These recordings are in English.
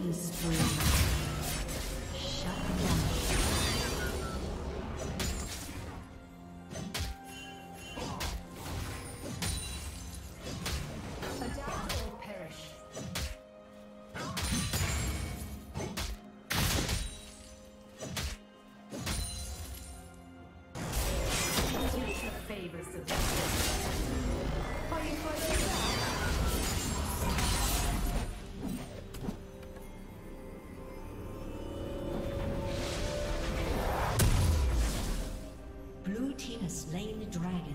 killing spree. Slain the dragon.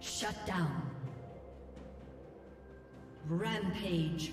Shut down. Rampage.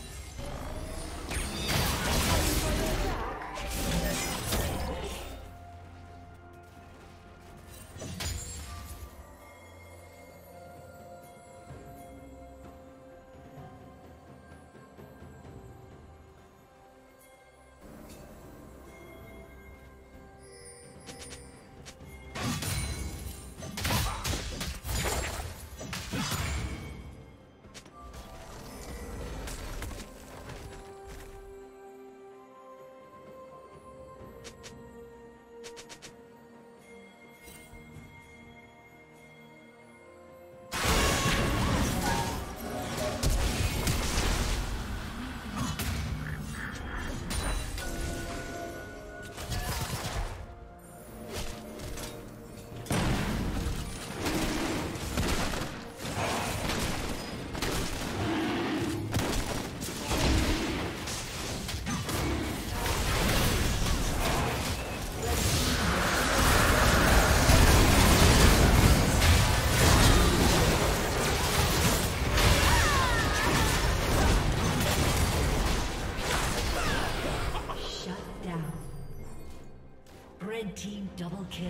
Double kill.